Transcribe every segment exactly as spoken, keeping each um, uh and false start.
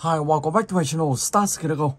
Hi, welcome back to my channel, Stars Critical.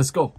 Let's go.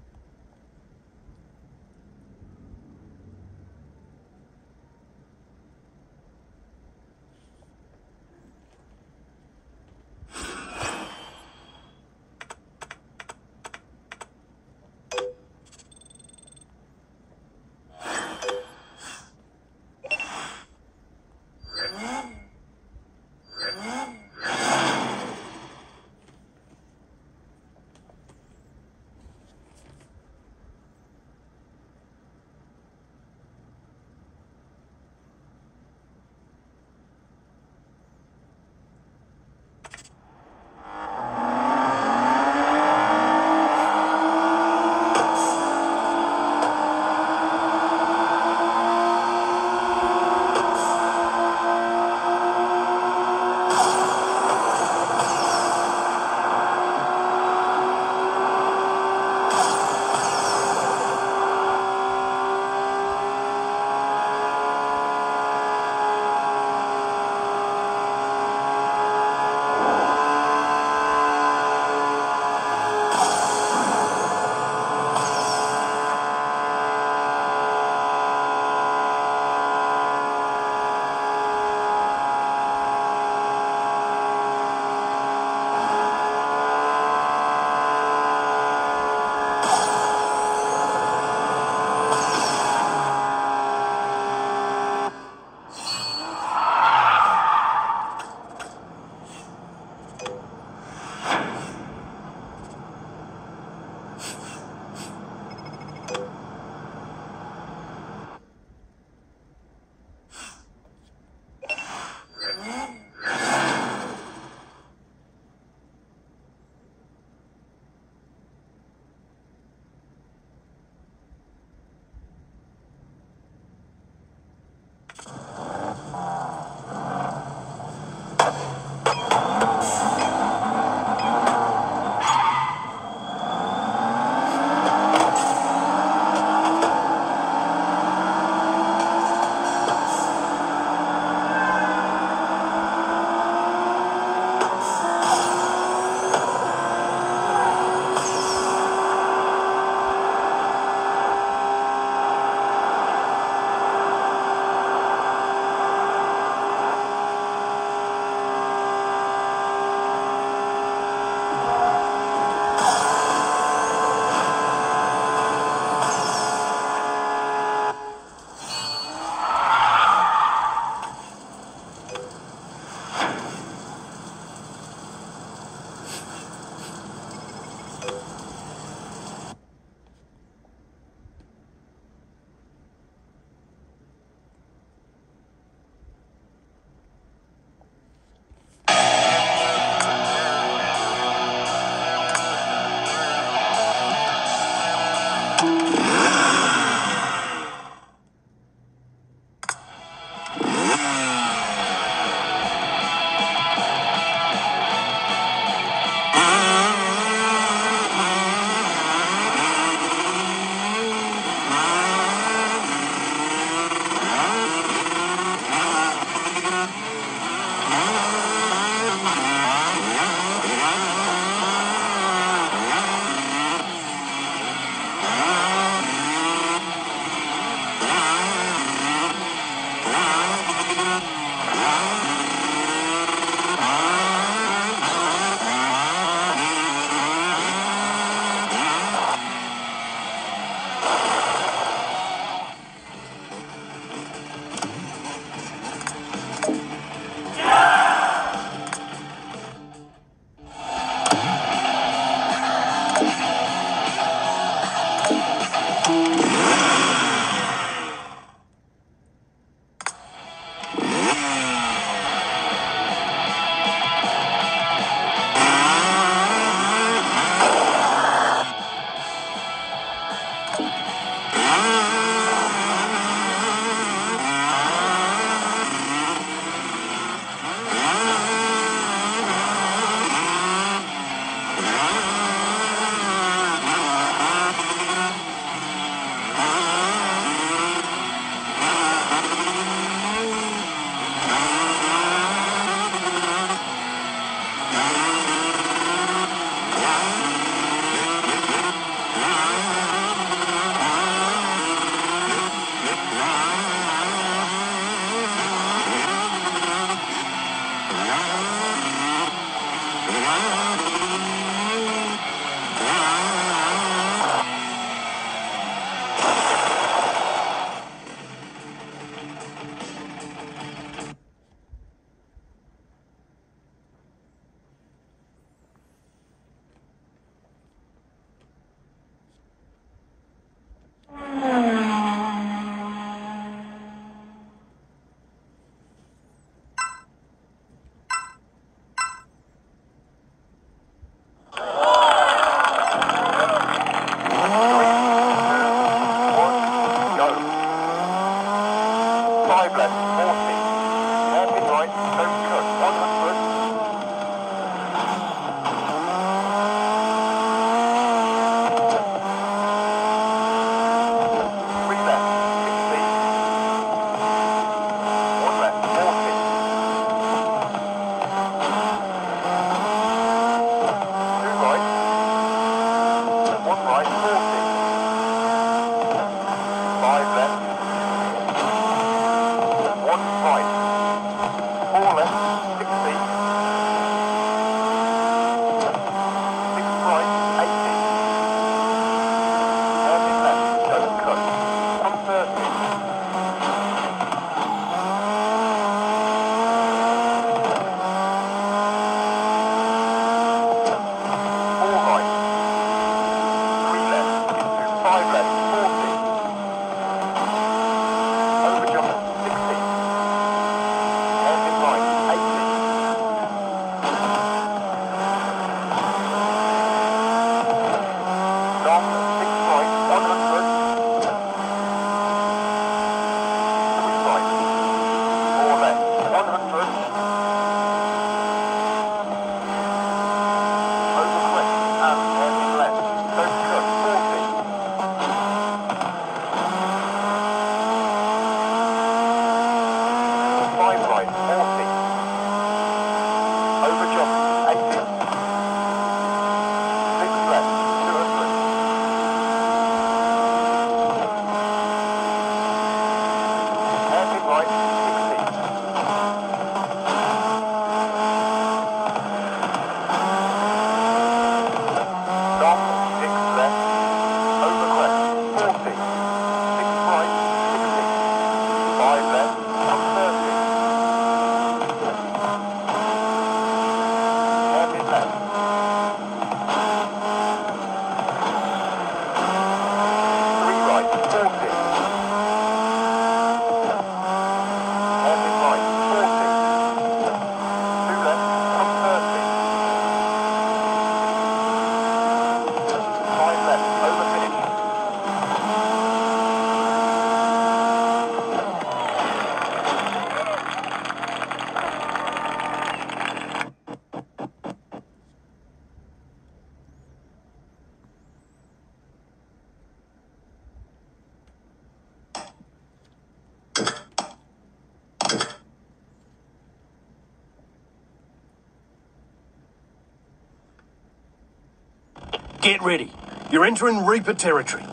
Get ready. You're entering Reaper territory.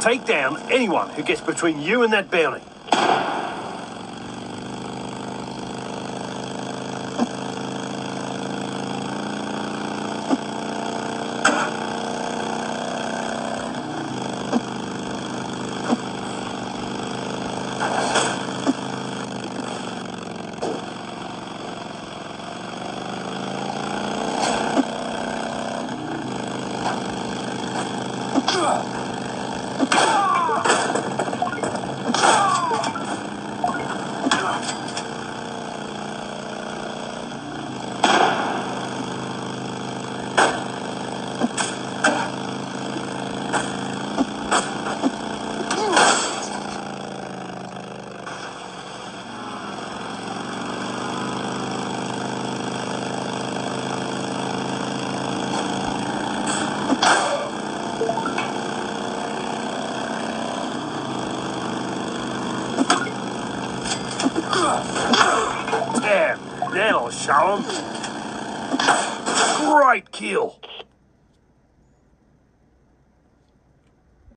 Take down anyone who gets between you and that bounty. Damn, that'll show 'em. Great kill.